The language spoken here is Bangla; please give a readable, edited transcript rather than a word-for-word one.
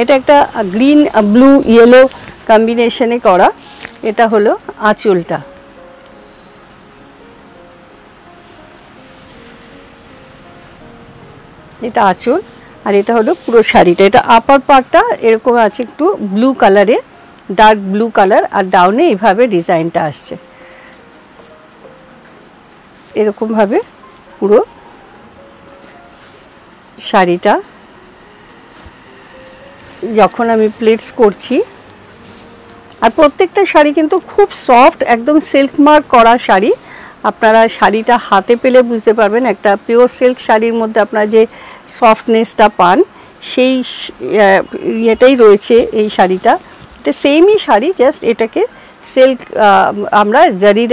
এটা একটা গ্রিন ব্লু ইয়েলো কম্বিনেশনে করা। এটা হলো আঁচলটা। এটা আঁচল আর এটা হলো পুরো শাড়িটা। এটা আপার পার্টটা এরকম আছে একটু ব্লু কালারে, ডার্ক ব্লু কালার, আর ডাউনে এইভাবে ডিজাইনটা আসছে এরকম ভাবে। পুরো শাড়িটা যখন আমি প্লেটস করছি, আর প্রত্যেকটা শাড়ি কিন্তু খুব সফট, একদম সিল্ক মার্ক করা শাড়ি। আপনারা শাড়িটা হাতে পেলে বুঝতে পারবেন একটা পিওর সিল্ক শাড়ির মধ্যে আপনারা যে সফটনেসটা পান সেই ইয়েটাই রয়েছে এই শাড়িটা। এটা সেমই শাড়ি, জাস্ট এটাকে সিল্ক আমরা জারির